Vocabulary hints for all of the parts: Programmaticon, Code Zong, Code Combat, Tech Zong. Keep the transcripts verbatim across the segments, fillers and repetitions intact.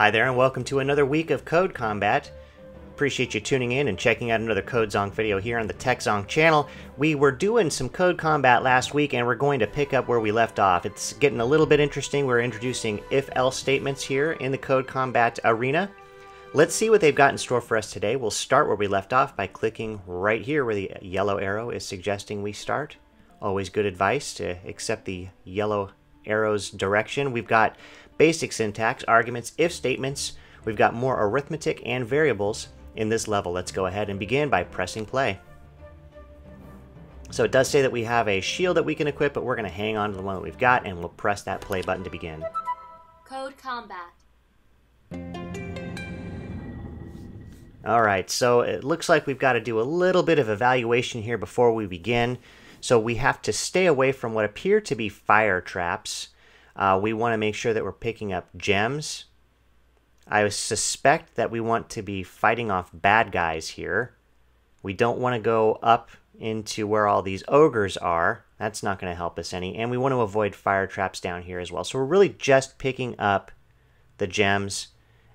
Hi there and welcome to another week of Code Combat. Appreciate you tuning in and checking out another Code Zong video here on the Tech Zong channel. We were doing some Code Combat last week and we're going to pick up where we left off. It's getting a little bit interesting. We're introducing if-else statements here in the Code Combat arena. Let's see what they've got in store for us today. We'll start where we left off by clicking right here where the yellow arrow is suggesting we start. Always good advice to accept the yellow arrow's direction. We've got basic syntax, arguments, if statements. We've got more arithmetic and variables in this level. Let's go ahead and begin by pressing play. So it does say that we have a shield that we can equip, but we're going to hang on to the one that we've got and we'll press that play button to begin. Code Combat. Alright, so it looks like we've got to do a little bit of evaluation here before we begin. So we have to stay away from what appear to be fire traps. Uh, we want to make sure that we're picking up gems. I suspect that we want to be fighting off bad guys here. We don't want to go up into where all these ogres are. That's not going to help us any. And we want to avoid fire traps down here as well. So we're really just picking up the gems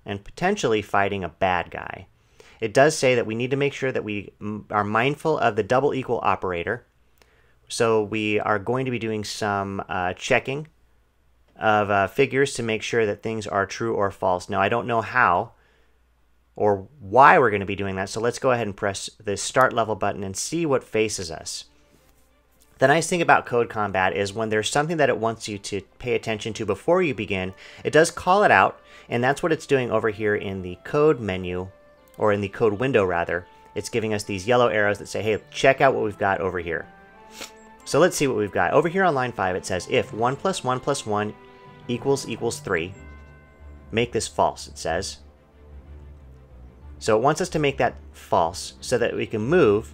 and potentially fighting a bad guy. It does say that we need to make sure that we are mindful of the double equal operator. So we are going to be doing some uh, checking of uh, figures to make sure that things are true or false. Now I don't know how or why we're going to be doing that, so let's go ahead and press the start level button and see what faces us. The nice thing about Code Combat is when there's something that it wants you to pay attention to before you begin, it does call it out, and that's what it's doing over here in the code menu, or in the code window rather. It's giving us these yellow arrows that say, hey, check out what we've got over here. So let's see what we've got. Over here on line five it says, if one plus one plus one equals equals three, make this false, it says. So it wants us to make that false so that we can move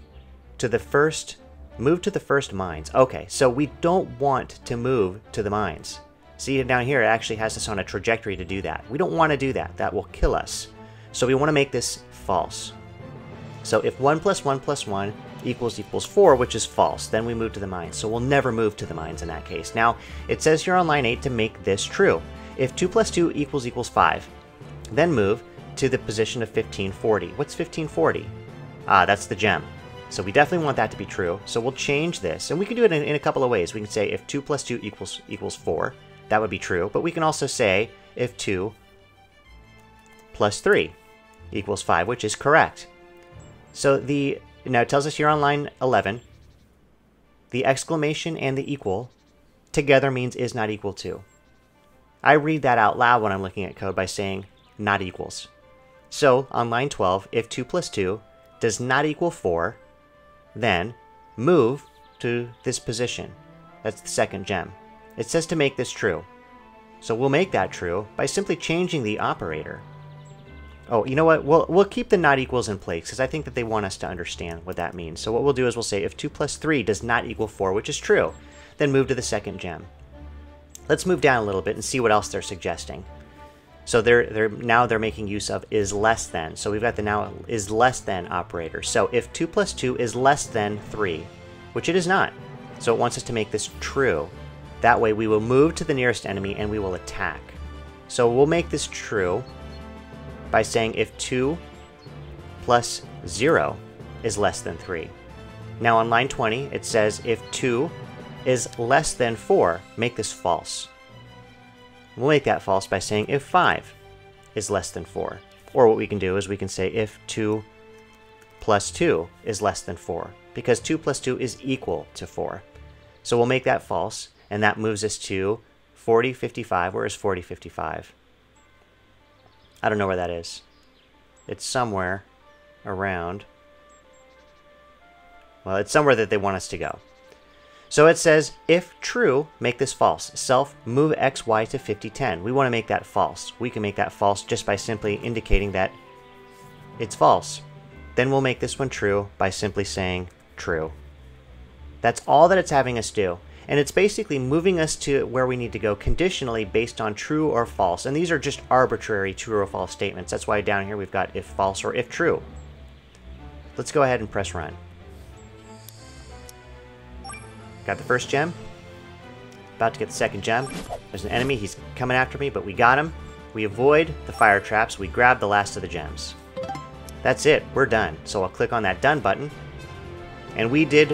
to the first move to the first mines. Okay, so we don't want to move to the mines. See down here, it actually has us on a trajectory to do that. We don't want to do that. That will kill us. So we want to make this false. So if one plus one plus one equals equals four, which is false, then we move to the mines. So we'll never move to the mines in that case. Now it says here on line eight to make this true. If two plus two equals equals five, then move to the position of fifteen forty. What's fifteen forty? Ah, that's the gem. So we definitely want that to be true. So we'll change this, and we can do it in, in a couple of ways. We can say if two plus two equals equals four, that would be true. But we can also say if two plus three equals five, which is correct. So the now it tells us here on line eleven, the exclamation and the equal together means is not equal to. I read that out loud when I'm looking at code by saying not equals. So on line twelve, if two plus two does not equal four, then move to this position. That's the second gem. It says to make this true. So we'll make that true by simply changing the operator. Oh, you know what? We'll, we'll keep the not equals in place because I think that they want us to understand what that means. So what we'll do is we'll say if two plus three does not equal four, which is true, then move to the second gem. Let's move down a little bit and see what else they're suggesting. So they're, they're, now they're making use of is less than. So we've got the now is less than operator. So if two plus two is less than three, which it is not. So it wants us to make this true. That way we will move to the nearest enemy and we will attack. So we'll make this true by saying if two plus zero is less than three. Now on line twenty, it says if two is less than four, make this false. We'll make that false by saying if five is less than four. Or what we can do is we can say if two plus two is less than four, because two plus two is equal to four. So we'll make that false, and that moves us to forty fifty-five. Where is forty fifty-five? I don't know where that is. It's somewhere around. Well, it's somewhere that they want us to go. So it says, if true, make this false. Self, move x, y to fifty ten. We want to make that false. We can make that false just by simply indicating that it's false. Then we'll make this one true by simply saying true. That's all that it's having us do. And it's basically moving us to where we need to go conditionally based on true or false. And these are just arbitrary true or false statements. That's why down here we've got if false or if true. Let's go ahead and press run. Got the first gem. About to get the second gem. There's an enemy. He's coming after me, but we got him. We avoid the fire traps, we grab the last of the gems. That's it, we're done. So I'll click on that done button. And we did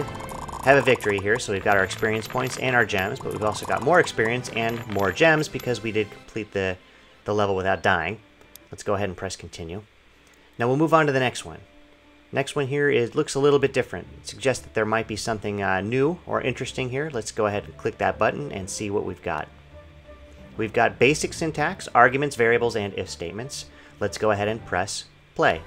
have a victory here, so we've got our experience points and our gems, but we've also got more experience and more gems because we did complete the, the level without dying. Let's go ahead and press continue. Now we'll move on to the next one. Next one here is looks a little bit different. It suggests that there might be something uh, new or interesting here. Let's go ahead and click that button and see what we've got. We've got basic syntax, arguments, variables, and if statements. Let's go ahead and press play.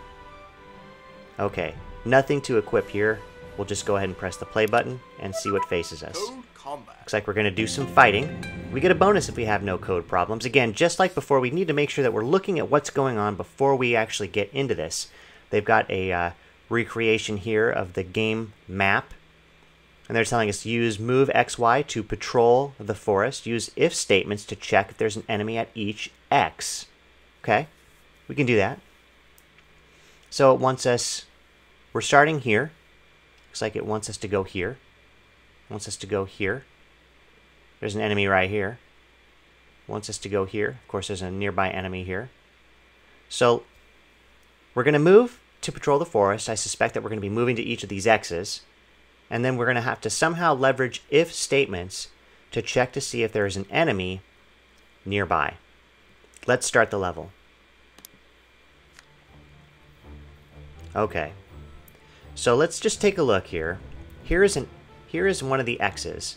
Okay, nothing to equip here. We'll just go ahead and press the play button and see what faces us. Looks like we're going to do some fighting. We get a bonus if we have no code problems. Again, just like before, we need to make sure that we're looking at what's going on before we actually get into this. They've got a uh, recreation here of the game map, and they're telling us to use move X Y to patrol the forest, use if statements to check if there's an enemy at each X. Okay, we can do that. So it wants us, we're starting here. Looks like it wants us to go here. It wants us to go here. There's an enemy right here. It wants us to go here. Of course, there's a nearby enemy here. So we're going to move to patrol the forest. I suspect that we're going to be moving to each of these X's, and then we're going to have to somehow leverage if statements to check to see if there is an enemy nearby. Let's start the level. Okay, so let's just take a look here. Here is an here is one of the X's,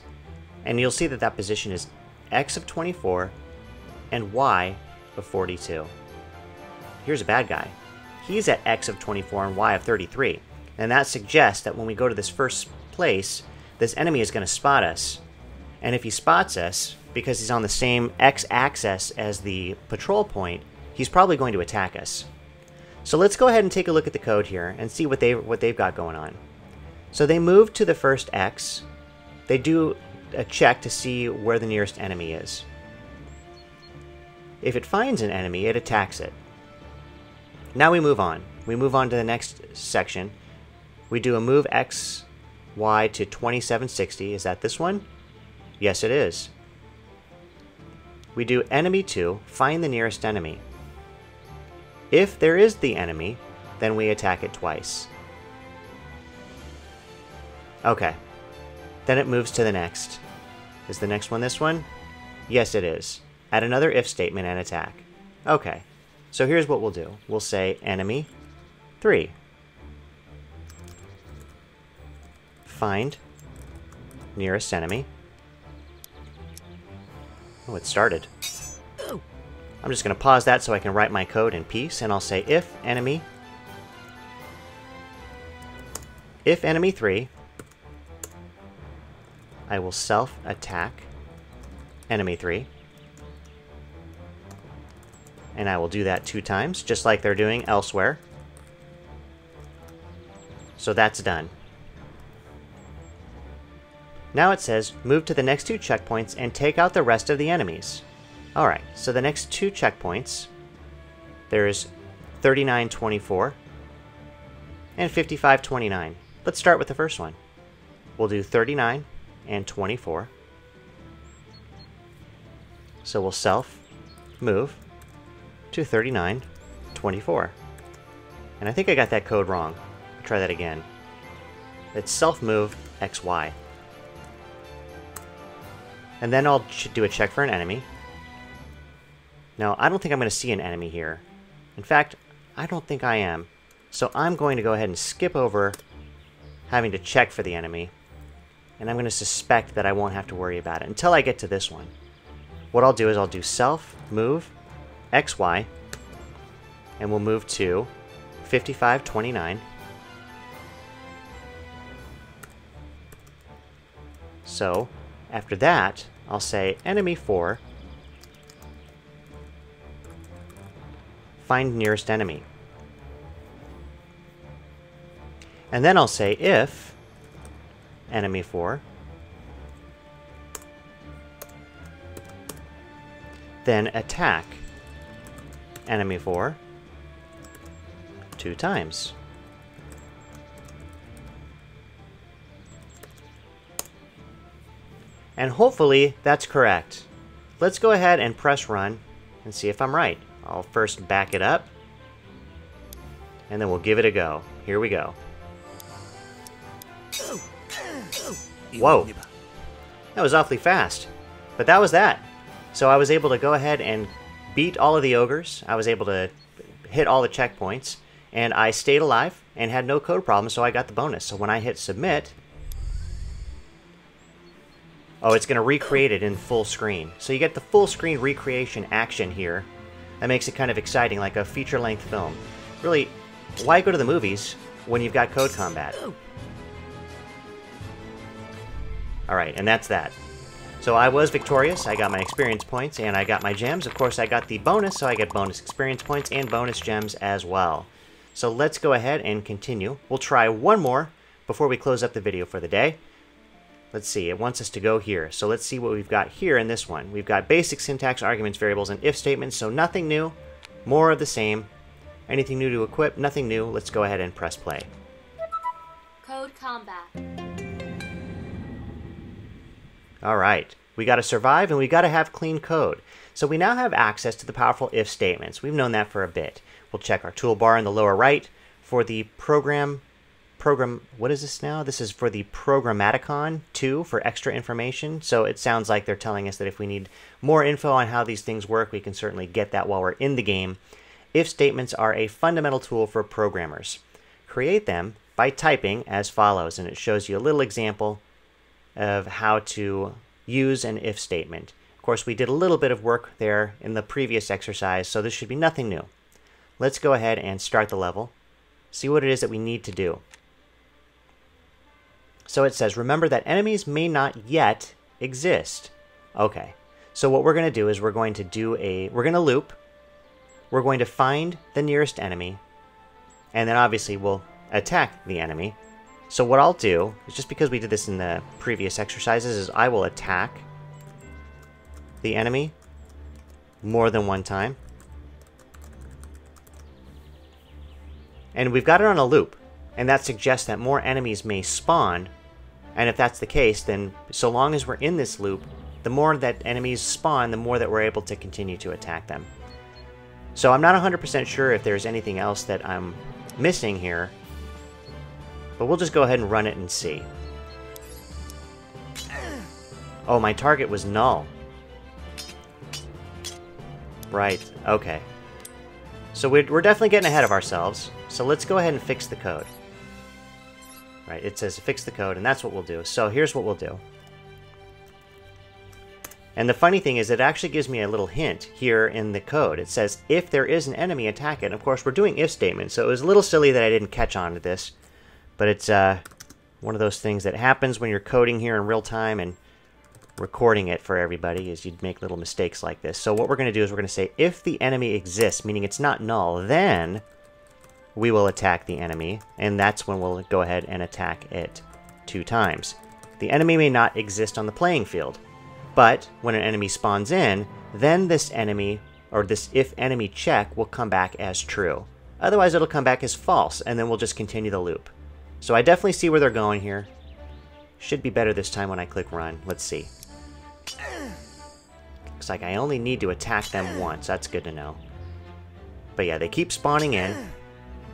and you'll see that that position is X of twenty-four and Y of forty-two. Here's a bad guy. He's at X of twenty-four and Y of thirty-three. And that suggests that when we go to this first place, this enemy is going to spot us. And if he spots us, because he's on the same X-axis as the patrol point, he's probably going to attack us. So let's go ahead and take a look at the code here and see what, they, what they've got going on. So they move to the first X. They do a check to see where the nearest enemy is. If it finds an enemy, it attacks it. Now we move on. We move on to the next section. We do a move X, Y to twenty-seven sixty. Is that this one? Yes, it is. We do enemy two, find the nearest enemy. If there is the enemy, then we attack it twice. Okay. Then it moves to the next. Is the next one this one? Yes, it is. Add another if statement and attack. Okay. So here's what we'll do. We'll say enemy three. Find nearest enemy. Oh, it started. I'm just going to pause that so I can write my code in peace, and I'll say if enemy if enemy three, I will self attack enemy three. And I will do that two times, just like they're doing elsewhere. So that's done. Now it says, move to the next two checkpoints and take out the rest of the enemies. Alright, so the next two checkpoints, there's thirty-nine twenty-four and fifty-five twenty-nine. Let's start with the first one. We'll do thirty-nine and twenty-four. So we'll self move to thirty-nine twenty-four. And I think I got that code wrong. I'll try that again. It's self-move X Y. And then I'll do a check for an enemy. Now, I don't think I'm going to see an enemy here. In fact, I don't think I am. So I'm going to go ahead and skip over having to check for the enemy. And I'm going to suspect that I won't have to worry about it until I get to this one. What I'll do is I'll do self-move X Y, and we'll move to fifty-five twenty-nine. So after that, I'll say enemy four, find nearest enemy. And then I'll say if enemy four, then attack enemy four two times. And hopefully that's correct. Let's go ahead and press run and see if I'm right. I'll first back it up, and then we'll give it a go. Here we go. Whoa. That was awfully fast. But that was that. So I was able to go ahead and beat all of the ogres. I was able to hit all the checkpoints. And I stayed alive and had no code problem, so I got the bonus. So when I hit submit... Oh, it's going to recreate it in full screen. So you get the full screen recreation action here. That makes it kind of exciting, like a feature-length film. Really, why go to the movies when you've got Code Combat? Alright, and that's that. So I was victorious, I got my experience points, and I got my gems. Of course, I got the bonus, so I get bonus experience points and bonus gems as well. So let's go ahead and continue. We'll try one more before we close up the video for the day. Let's see, it wants us to go here. So let's see what we've got here in this one. We've got basic syntax, arguments, variables, and if statements, so nothing new, more of the same. Anything new to equip, nothing new. Let's go ahead and press play. Code Combat. All right, we got to survive and we got to have clean code. So we now have access to the powerful if statements. We've known that for a bit. We'll check our toolbar in the lower right for the program, program, what is this now? This is for the Programmaticon two for extra information. So it sounds like they're telling us that if we need more info on how these things work, we can certainly get that while we're in the game. If statements are a fundamental tool for programmers. Create them by typing as follows, and it shows you a little example of how to use an if statement. Of course, we did a little bit of work there in the previous exercise, so this should be nothing new. Let's go ahead and start the level, see what it is that we need to do. So it says, remember that enemies may not yet exist. Okay, so what we're going to do is we're going to do a, we're going to loop, we're going to find the nearest enemy, and then obviously we'll attack the enemy. So what I'll do, is just because we did this in the previous exercises, is I will attack the enemy more than one time. And we've got it on a loop, and that suggests that more enemies may spawn, and if that's the case, then so long as we're in this loop, the more that enemies spawn, the more that we're able to continue to attack them. So I'm not one hundred percent sure if there's anything else that I'm missing here, but we'll just go ahead and run it and see. Oh, my target was null. Right, okay. So we're definitely getting ahead of ourselves, so let's go ahead and fix the code. Right, it says fix the code, and that's what we'll do. So here's what we'll do. And the funny thing is it actually gives me a little hint here in the code. It says, if there is an enemy, attack it. And of course, we're doing if statements, so it was a little silly that I didn't catch on to this. But it's uh, one of those things that happens when you're coding here in real time and recording it for everybody is you'd make little mistakes like this. So what we're going to do is we're going to say if the enemy exists, meaning it's not null, then we will attack the enemy. And that's when we'll go ahead and attack it two times. The enemy may not exist on the playing field, but when an enemy spawns in, then this enemy or this if enemy check will come back as true. Otherwise, it'll come back as false, and then we'll just continue the loop. So I definitely see where they're going here. Should be better this time when I click run. Let's see. Looks like I only need to attack them once. That's good to know. But yeah, they keep spawning in.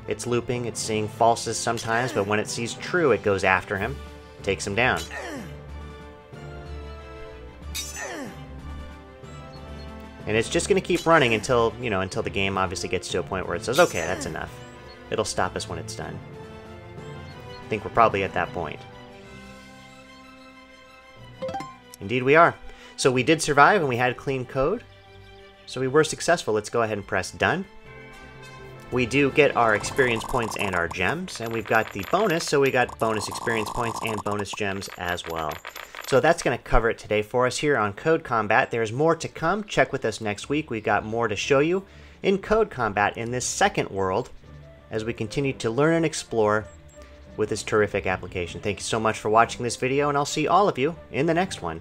It's looping. It's seeing falses sometimes, but when it sees true, it goes after him. Takes him down. And it's just going to keep running until, you know, until the game obviously gets to a point where it says, okay, that's enough. It'll stop us when it's done. I think we're probably at that point. Indeed we are. So we did survive and we had clean code. So we were successful. Let's go ahead and press done. We do get our experience points and our gems, and we've got the bonus, so we got bonus experience points and bonus gems as well. So that's going to cover it today for us here on Code Combat. There's more to come. Check with us next week. We've got more to show you in Code Combat in this second world as we continue to learn and explore with this terrific application. Thank you so much for watching this video, and I'll see all of you in the next one.